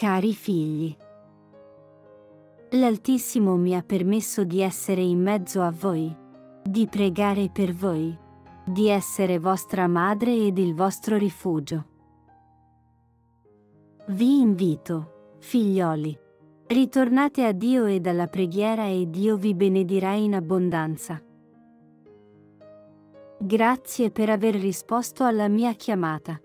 Cari figli, l'Altissimo mi ha permesso di essere in mezzo a voi, di pregare per voi, di essere vostra madre ed il vostro rifugio. Vi invito, figlioli, ritornate a Dio e dalla preghiera e Dio vi benedirà in abbondanza. Grazie per aver risposto alla mia chiamata.